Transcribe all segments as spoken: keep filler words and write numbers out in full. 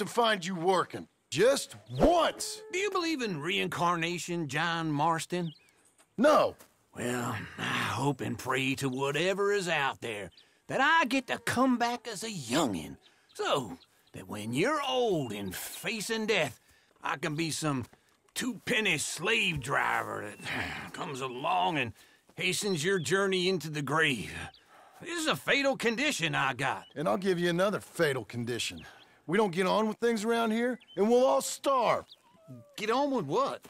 up to find you working. Just once. Do you believe in reincarnation, John Marston? No. Well, I hope and pray to whatever is out there that I get to come back as a youngin', so that when you're old and facing death, I can be some two-penny slave driver that comes along and hastens your journey into the grave. This is a fatal condition I got. And I'll give you another fatal condition. We don't get on with things around here, and we'll all starve. Get on with what?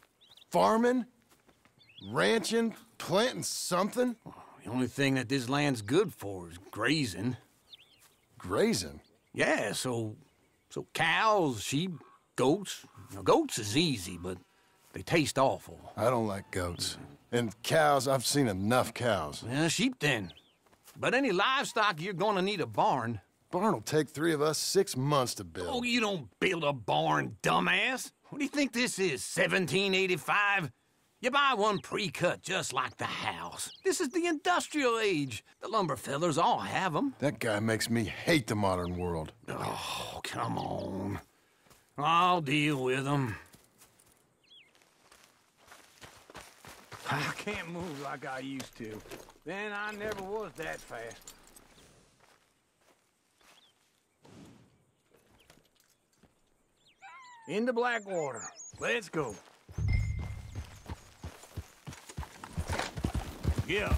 Farming, ranching, planting something. Well, the only thing that this land's good for is grazing. Grazing? Yeah, so, so cows, sheep, goats. Now, goats is easy, but they taste awful. I don't like goats. And cows, I've seen enough cows. Yeah, sheep then. But any livestock, you're gonna need a barn. Barn will take three of us six months to build. Oh, you don't build a barn, dumbass. What do you think this is, seventeen eighty-five? You buy one pre-cut just like the house. This is the industrial age. The lumber fellers all have them. That guy makes me hate the modern world. Oh, come on. I'll deal with him. I can't move like I used to. Then I never was that fast. Into Blackwater. Let's go. Yeah.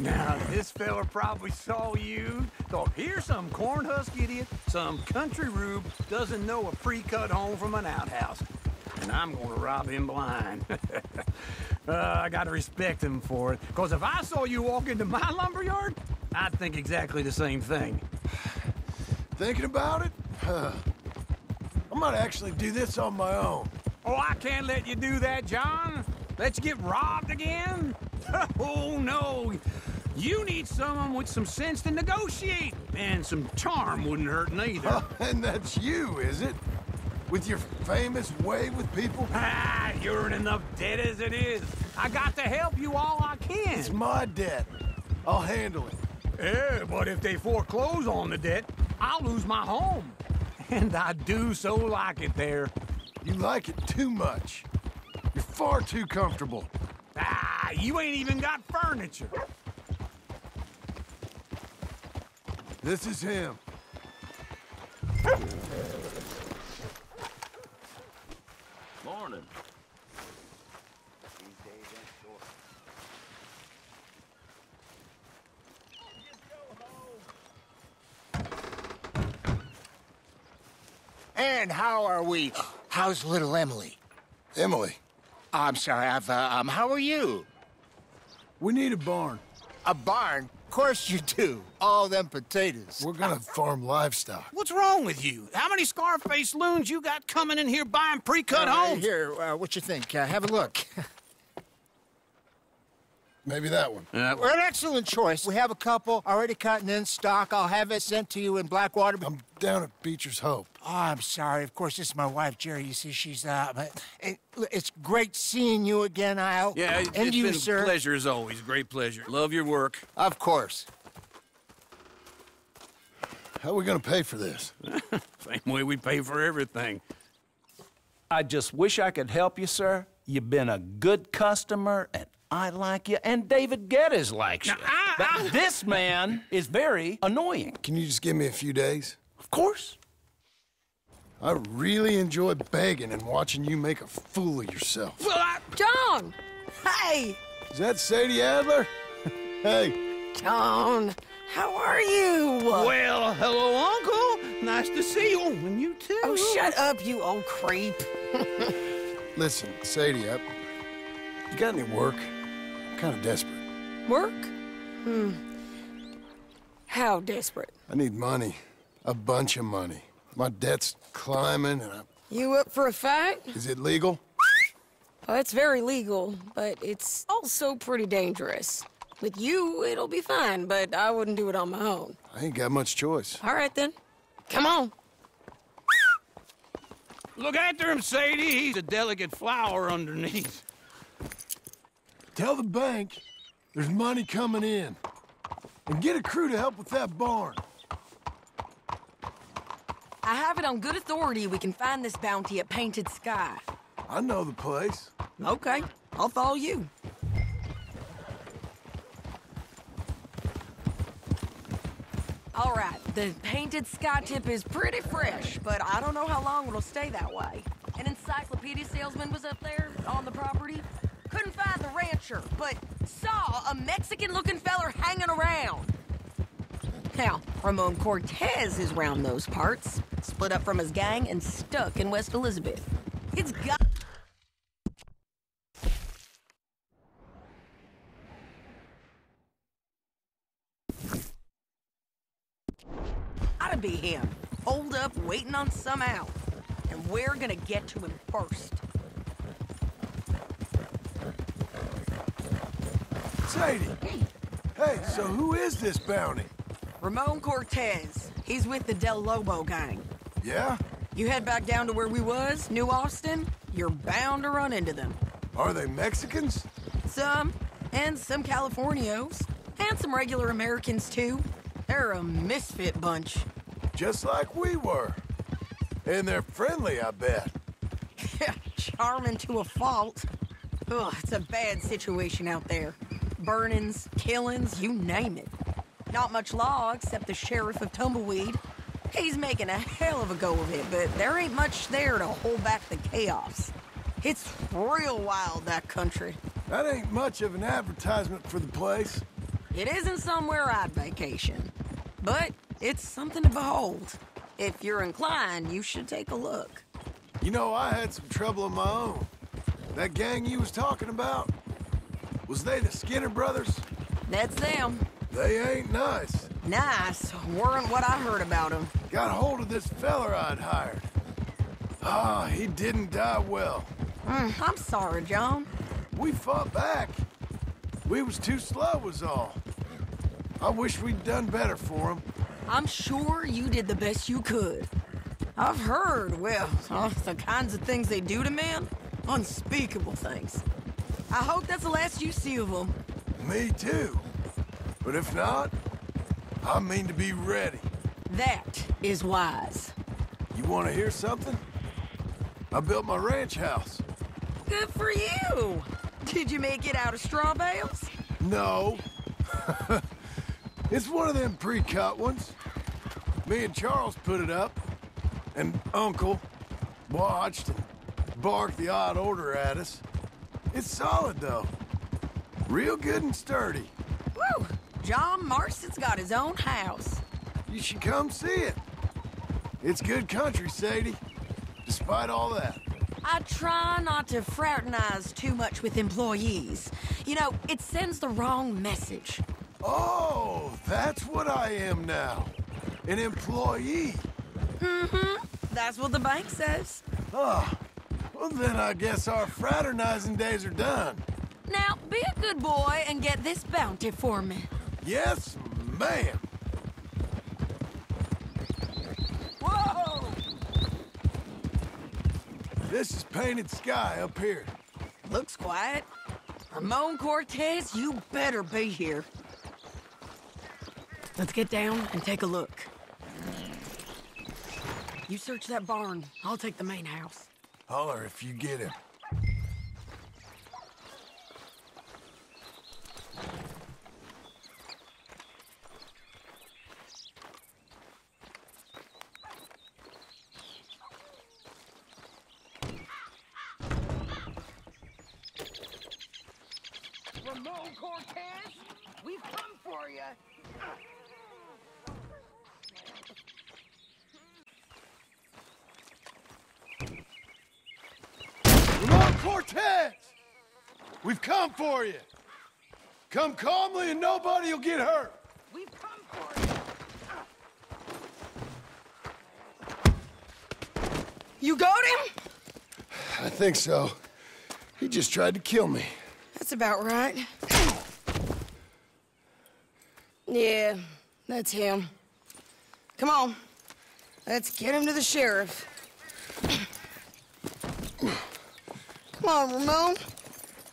Now, this fella probably saw you, thought, here's some cornhusk idiot, some country rube, doesn't know a pre-cut home from an outhouse. And I'm gonna rob him blind. uh, I gotta respect him for it, because if I saw you walk into my lumberyard, I'd think exactly the same thing. Thinking about it? Huh. I might actually do this on my own. Oh, I can't let you do that, John. Let's get robbed again? Oh, no. You need someone with some sense to negotiate. And some charm wouldn't hurt neither. Uh, and that's you, is it? With your famous wave with people? Ah, you're in enough debt as it is. I got to help you all I can. It's my debt. I'll handle it. Yeah, but if they foreclose on the debt, I'll lose my home. And I do so like it there. You like it too much. You're far too comfortable. Ah, you ain't even got furniture. This is him. Morning. These days ain't short. And how are we? How's little Emily? Emily? I'm sorry, I've, uh, um, how are you? We need a barn. A barn? Of course you do. All them potatoes. We're gonna farm livestock. What's wrong with you? How many Scarface loons you got coming in here buying pre-cut uh, homes? Here, uh, what you think? Uh, have a look. Maybe that one. Uh, well, an excellent choice. We have a couple already cutting in stock. I'll have it sent to you in Blackwater. I'm down at Beecher's Hope. Oh, I'm sorry. Of course, this is my wife, Jerry. You see, she's uh, it, it's great seeing you again, Al. Yeah, it's, and it's you, been sir. Pleasure as always. Great pleasure. Love your work. Of course. How are we gonna pay for this? Same way we pay for everything. I just wish I could help you, sir. You've been a good customer and I like you, and David Geddes likes now, you. I, but I... this man is very annoying. Can you just give me a few days? Of course. I really enjoy begging and watching you make a fool of yourself. Well, I... John! Hey! Is that Sadie Adler? Hey. John, how are you? Well, hello, Uncle. Nice to see you. And you, too. Oh, shut up, you old creep. Listen, Sadie, I... you got any work? Kind of desperate. Work? Hmm. How desperate? I need money. A bunch of money. My debt's climbing and I... You up for a fight? Is it legal? Well, it's very legal, but it's also pretty dangerous. With you, it'll be fine, but I wouldn't do it on my own. I ain't got much choice. All right, then. Come on. Look after him, Sadie. He's a delicate flower underneath. Tell the bank there's money coming in. And get a crew to help with that barn. I have it on good authority we can find this bounty at Painted Sky. I know the place. Okay, I'll follow you. All right, the Painted Sky tip is pretty fresh, but I don't know how long it'll stay that way. An encyclopedia salesman was up there on the property. Couldn't find the rancher, but saw a Mexican-looking feller hanging around. Now, Ramon Cortez is round those parts, split up from his gang and stuck in West Elizabeth. It's got... gotta be him, holed up waiting on some out. And we're gonna get to him first. Sadie! Hey, so who is this bounty? Ramon Cortez. He's with the Del Lobo gang. Yeah? You head back down to where we was, New Austin, you're bound to run into them. Are they Mexicans? Some. And some Californios. And some regular Americans, too. They're a misfit bunch. Just like we were. And they're friendly, I bet. Charming to a fault. Ugh, it's a bad situation out there. Burnings, killings, you name it. Not much law except the sheriff of Tumbleweed. He's making a hell of a go of it, but there ain't much there to hold back the chaos. It's real wild, that country. That ain't much of an advertisement for the place. It isn't somewhere I'd vacation, but it's something to behold. If you're inclined, you should take a look. You know, I had some trouble of my own. That gang you was talking about? Was they the Skinner brothers? That's them. They ain't nice. Nice? Weren't what I heard about them. Got hold of this feller I'd hired. Ah, he didn't die well. Mm, I'm sorry, John. We fought back. We was too slow was all. I wish we'd done better for him. I'm sure you did the best you could. I've heard, well, uh, the kinds of things they do to men. Unspeakable things. I hope that's the last you see of them. Me too. But if not, I mean to be ready. That is wise. You want to hear something? I built my ranch house. Good for you! Did you make it out of straw bales? No. It's one of them pre-cut ones. Me and Charles put it up. And Uncle watched and barked the odd order at us. It's solid, though. Real good and sturdy. Woo! John Marston's got his own house. You should come see it. It's good country, Sadie, despite all that. I try not to fraternize too much with employees. You know, it sends the wrong message. Oh, that's what I am now. An employee. Mm-hmm. That's what the bank says. Oh. Well, then I guess our fraternizing days are done. Now, be a good boy and get this bounty for me. Yes, ma'am. Whoa! This is Painted Sky up here. Looks quiet. Ramon Cortez, you better be here. Let's get down and take a look. You search that barn. I'll take the main house. Holler if you get him. Ramon Cortez, we've come for you. Cortez! We've come for you! Come calmly and nobody will get hurt! We've come for you! You got him? I think so. He just tried to kill me. That's about right. Yeah, that's him. Come on. Let's get him to the sheriff. Come on, Ramon.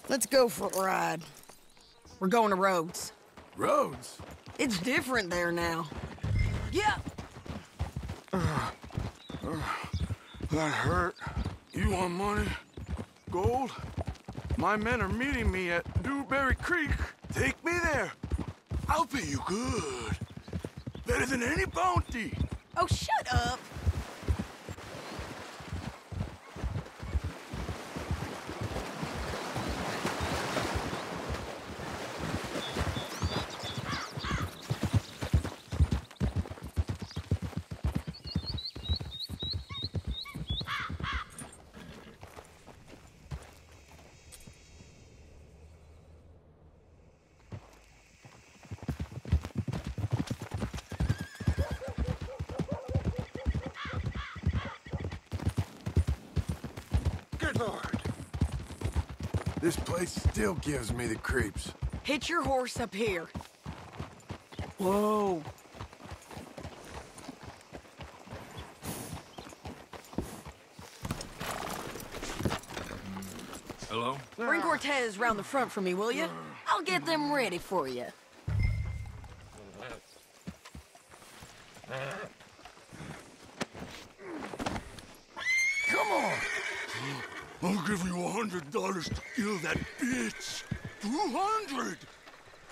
Let's go for a ride. We're going to Rhodes. Rhodes? It's different there now. Yeah. Uh, That hurt. You want money? Gold? My men are meeting me at Dewberry Creek. Take me there. I'll pay you good. Better than any bounty. Oh, shut up. This place still gives me the creeps. Hit your horse up here. Whoa. Hello? Bring Cortez round the front for me, will you? I'll get them ready for you. Come on. I'll give you a hundred dollars to kill that bitch. Two hundred.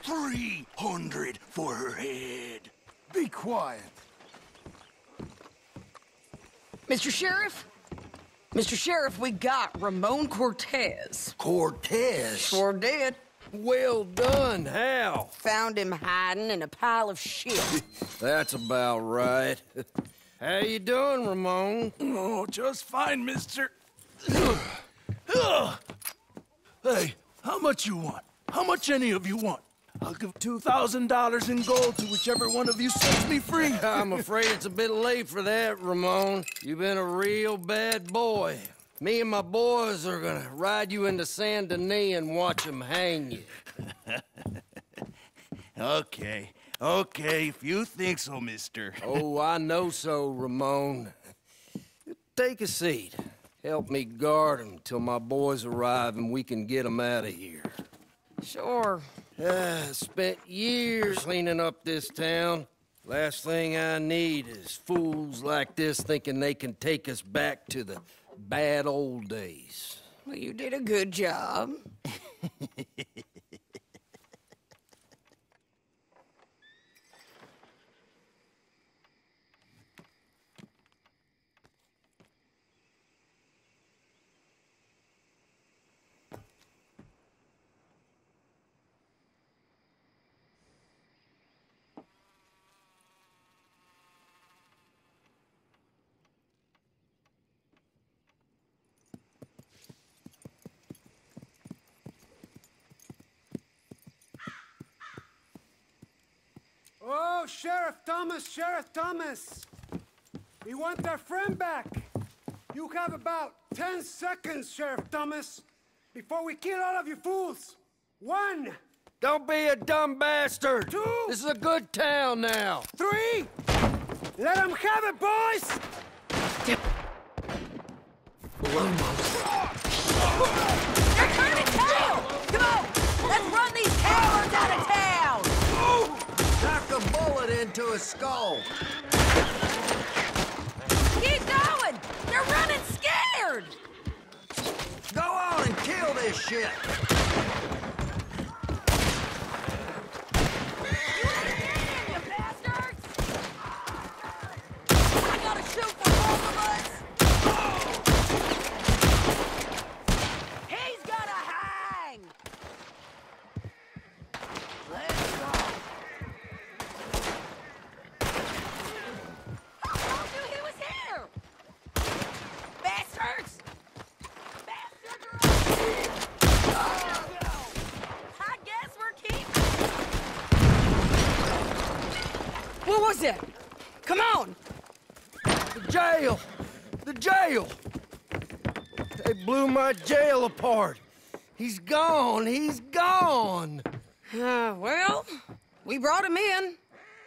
Three hundred for her head. Be quiet. Mister Sheriff? Mister Sheriff, we got Ramon Cortez. Cortez? Sure did. Well done. How? Found him hiding in a pile of shit. That's about right. How you doing, Ramon? Oh, just fine, mister. Hey, how much you want? How much any of you want? I'll give two thousand dollars in gold to whichever one of you sets me free. I'm afraid it's a bit late for that, Ramon. You've been a real bad boy. Me and my boys are gonna ride you into San Denis and watch them hang you. Okay, okay, if you think so, mister. Oh, I know so, Ramon. Take a seat. Help me guard them till my boys arrive and we can get them out of here. Sure. I spent years cleaning up this town. Last thing I need is fools like this thinking they can take us back to the bad old days. Well, you did a good job. Oh, Sheriff Thomas, Sheriff Thomas. We want our friend back. You have about ten seconds, Sheriff Thomas, before we kill all of you fools. One. Don't be a dumb bastard. Two. This is a good town now. Three. Let them have it, boys. They're coming to town. Come on. Let's run these cowards out of town. Oh. Knock a bullet into his skull. Keep going! They're running scared! Go on and kill this shit! You ain't getting him, you bastards! I gotta shoot for both of us! He's gonna hang! Let's go! What was it? Come on! The jail! The jail! They blew my jail apart. He's gone. He's gone. Uh, well, we brought him in.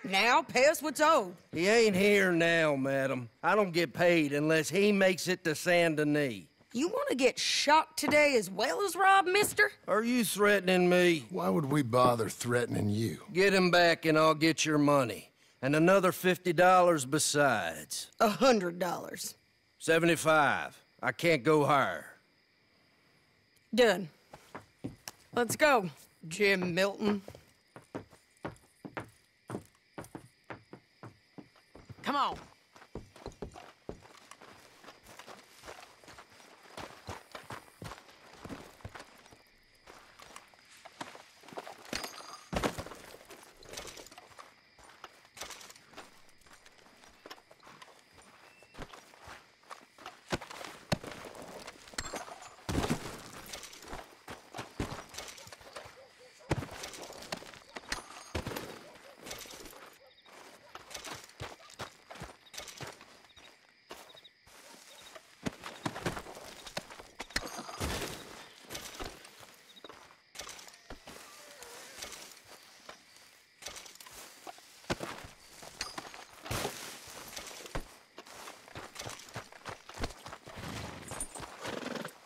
Now pay us what's owed. He ain't here now, madam. I don't get paid unless he makes it to San Denis. You want to get shot today as well as robbed, mister? Are you threatening me? Why would we bother threatening you? Get him back and I'll get your money. And another fifty dollars besides. A hundred dollars. seventy-five. I can't go higher. Done. Let's go, Jim Milton. Come on.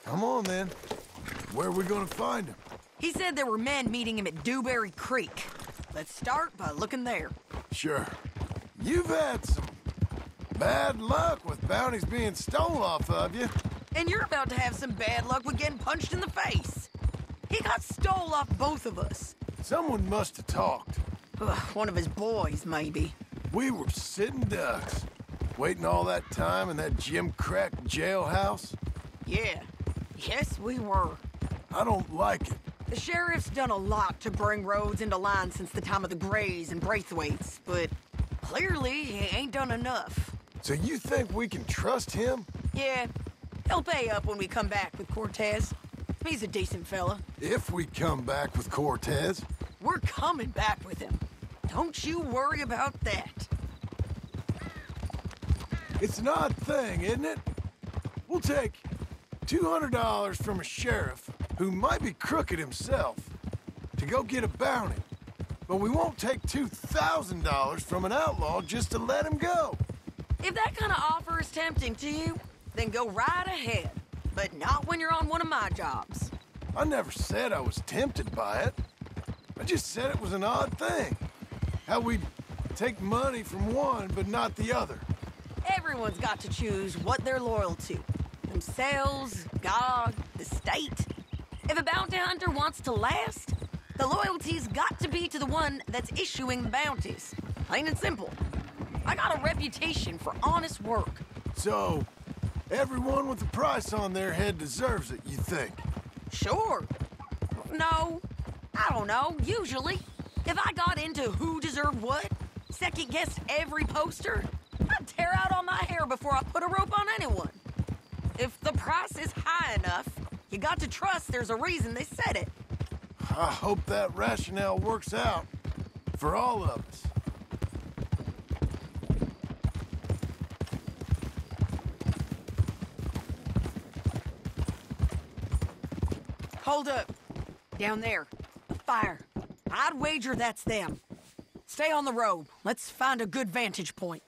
Come on, man. Where are we gonna find him? He said there were men meeting him at Dewberry Creek. Let's start by looking there. Sure. You've had some bad luck with bounties being stolen off of you. And you're about to have some bad luck with getting punched in the face. He got stole off both of us. Someone must have talked. Ugh, one of his boys, maybe. We were sitting ducks, waiting all that time in that gimcrack jailhouse. Yeah. Yes, we were. I don't like it. The sheriff's done a lot to bring Rhodes into line since the time of the Greys and Braithwaite's, but clearly he ain't done enough. So you think we can trust him? Yeah. He'll pay up when we come back with Cortez. He's a decent fella. If we come back with Cortez? We're coming back with him. Don't you worry about that. It's an odd thing, isn't it? We'll take two hundred dollars from a sheriff, who might be crooked himself, to go get a bounty. But we won't take two thousand dollars from an outlaw just to let him go. If that kind of offer is tempting to you, then go right ahead. But not when you're on one of my jobs. I never said I was tempted by it. I just said it was an odd thing. How we take money from one, but not the other. Everyone's got to choose what they're loyal to. Themselves, God, the state. If a bounty hunter wants to last, the loyalty's got to be to the one that's issuing the bounties. Plain and simple. I got a reputation for honest work. So, everyone with a price on their head deserves it, you think? Sure. No. I don't know. Usually. If I got into who deserved what, second-guessed every poster, I'd tear out all my hair before I put a rope on anyone. If the price is high enough, you got to trust there's a reason they said it. I hope that rationale works out for all of us. Hold up. Down there. A fire. I'd wager that's them. Stay on the road. Let's find a good vantage point.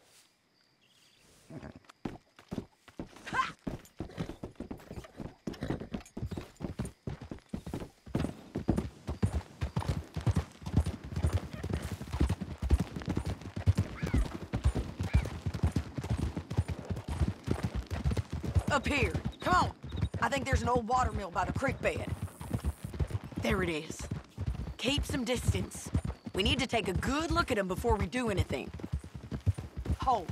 Up here. Come on. I think there's an old watermill by the creek bed. There it is. Keep some distance. We need to take a good look at them before we do anything. Hold.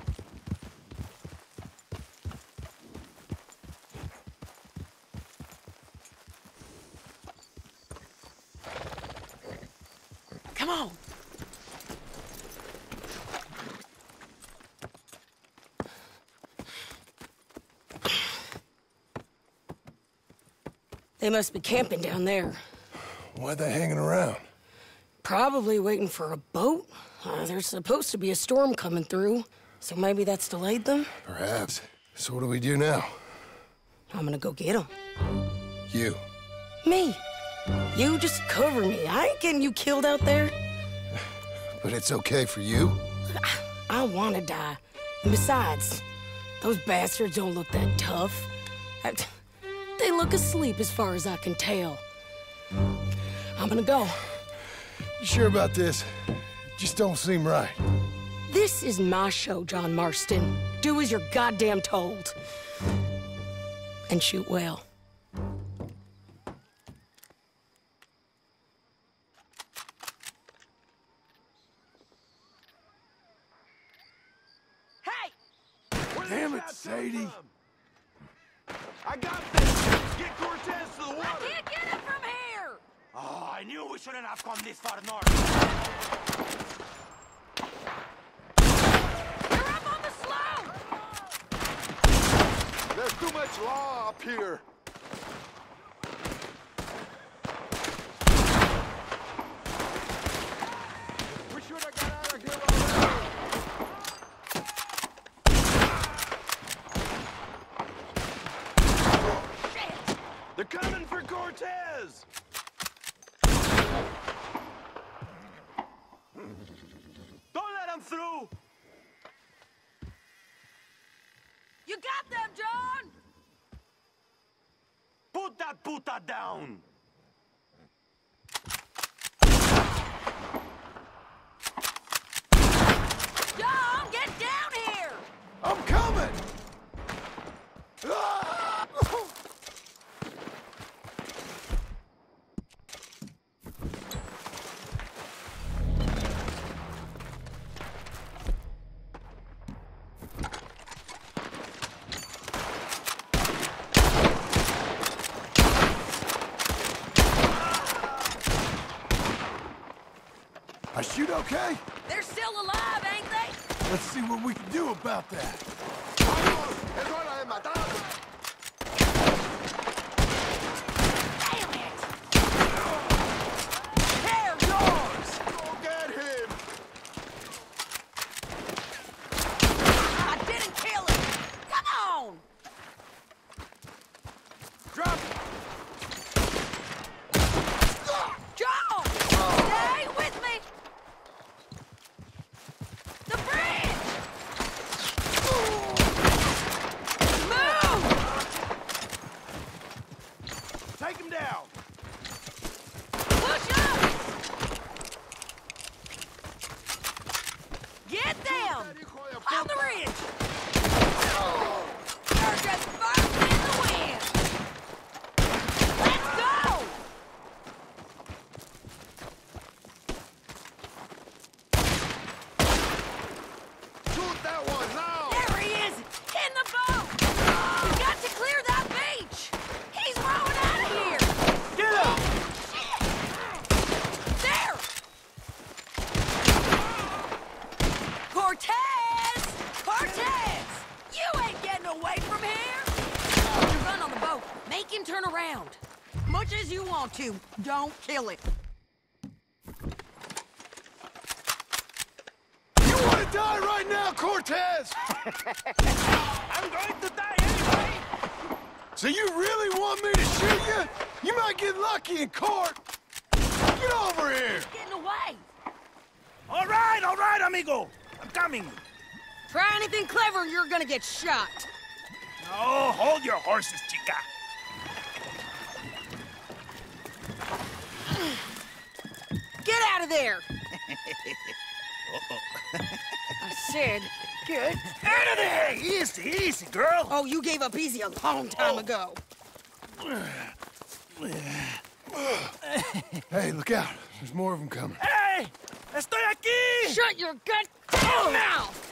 Come on. They must be camping down there. Why are they hanging around? Probably waiting for a boat. Uh, there's supposed to be a storm coming through, so maybe that's delayed them? Perhaps. So what do we do now? I'm gonna go get them. You? Me? You just cover me. I ain't getting you killed out there. But it's okay for you? I, I wanna die. And besides, those bastards don't look that tough. I, They look asleep as far as I can tell. I'm gonna go. You sure about this? Just don't seem right. This is my show, John Marston. Do as you're goddamn told. And shoot well. Hey! Damn it, Sadie. I got this! Get Cortez to the water! I can't get him from here! Oh, I knew we shouldn't have come this far north. You're up on the slope! There's too much law up here. We should have got out of here already. They're coming for Cortez! Don't let them through! You got them, John! Put that puta down! John, get down here! I'm coming! Ah! Shoot okay? They're still alive, ain't they? Let's see what we can do about that. Damn it! They're yours! Go get him! I didn't kill him! Come on! Drop it! Don't kill it. You want to die right now, Cortez? I'm going to die anyway. So you really want me to shoot you? You might get lucky in court. Get over here. He's getting away. All right, all right, amigo. I'm coming. Try anything clever, you're going to get shot. Oh, hold your horses, chica. Get out of there! Uh-oh. I said, get out of there! Easy, easy, girl! Oh, you gave up easy a long time oh. ago. Hey, look out. There's more of them coming. Hey! Estoy aquí! Shut your goddamn oh. mouth!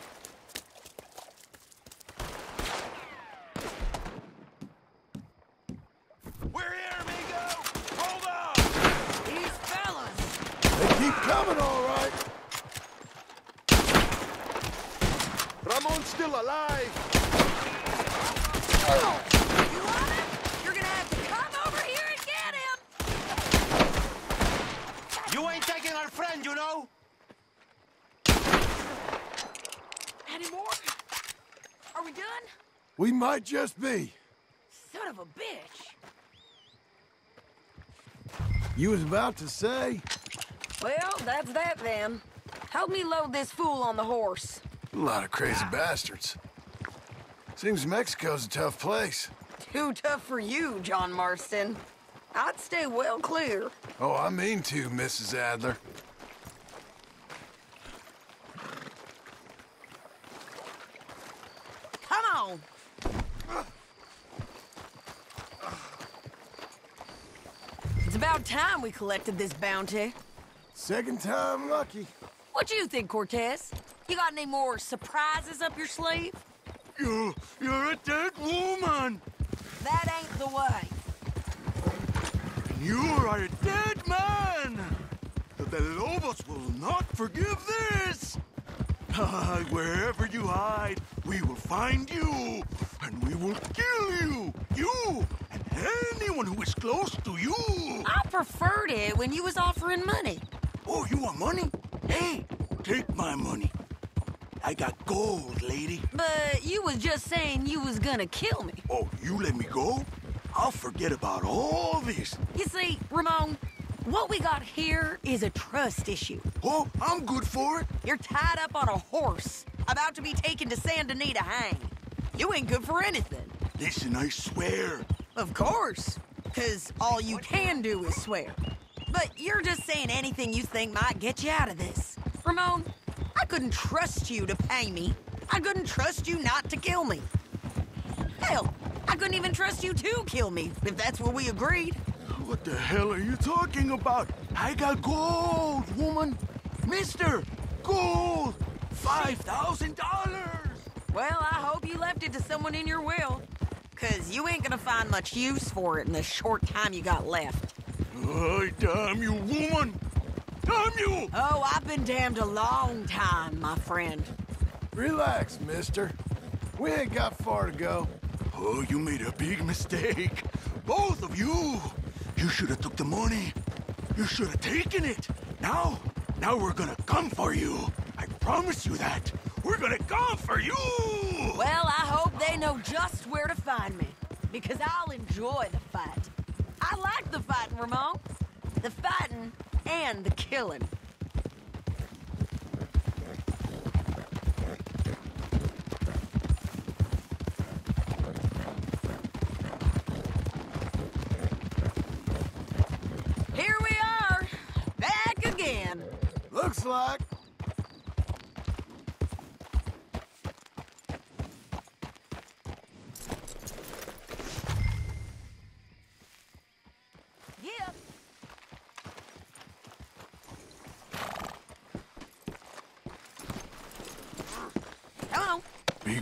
Coming, all right. Ramon's still alive. Oh, you want him? You're gonna have to come over here and get him. You ain't taking our friend, you know. Any more? Are we done? We might just be. Son of a bitch. You was about to say. Well, that's that then. Help me load this fool on the horse. A lot of crazy bastards. Seems Mexico's a tough place. Too tough for you, John Marston. I'd stay well clear. Oh, I mean to, Missus Adler. about time we collected this bounty. Second time lucky. What do you think, Cortez? You got any more surprises up your sleeve? You, you're a dead woman. That ain't the way. You are a dead man. The Lobos will not forgive this. Wherever you hide, we will find you, and we will kill you. You and anyone who is close to you. I preferred it when you was offering money. Oh, you want money? Hey, take my money. I got gold, lady. But you was just saying you was gonna kill me. Oh, you let me go? I'll forget about all this. You see, Ramon, what we got here is a trust issue. Oh, I'm good for it. You're tied up on a horse, about to be taken to San Denis to hang. You ain't good for anything. Listen, I swear. Of course, because all you can do is swear. But you're just saying anything you think might get you out of this. Ramon, I couldn't trust you to pay me. I couldn't trust you not to kill me. Hell, I couldn't even trust you to kill me, if that's what we agreed. What the hell are you talking about? I got gold, woman. Mister, gold, five thousand dollars. Well, I hope you left it to someone in your will, because you ain't gonna find much use for it in the short time you got left. Oh, damn you, woman. Damn you! Oh, I've been damned a long time, my friend. Relax, mister. We ain't got far to go. Oh, you made a big mistake. Both of you. You should have took the money. You should have taken it. Now, now we're gonna come for you. I promise you that. We're gonna come for you! Well, I hope they know just where to find me, because I'll enjoy the fight. I like the fighting, Ramon. The fighting and the killing. Here we are, back again. Looks like.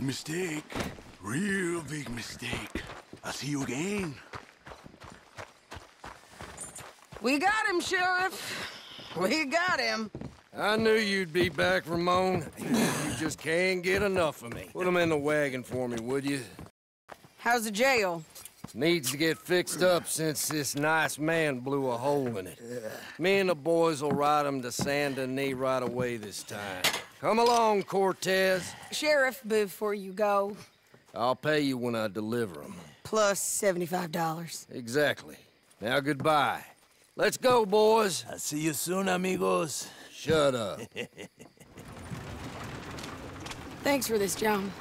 Mistake. Real big mistake. I'll see you again. We got him, Sheriff. We got him. I knew you'd be back, Ramon. You just can't get enough of me. Put him in the wagon for me, would you? How's the jail? Needs to get fixed up since this nice man blew a hole in it. Me and the boys will ride him to San Denis right away this time. Come along, Cortez. Sheriff, before you go. I'll pay you when I deliver them. Plus seventy-five dollars. Exactly. Now, goodbye. Let's go, boys. I'll see you soon, amigos. Shut up. Thanks for this, John.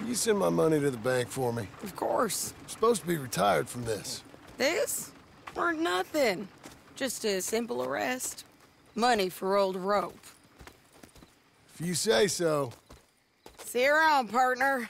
Will you send my money to the bank for me? Of course. I'm supposed to be retired from this. This? For nothing. Just a simple arrest. Money for old rope. If you say so. See you around, partner.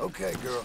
Okay, girl.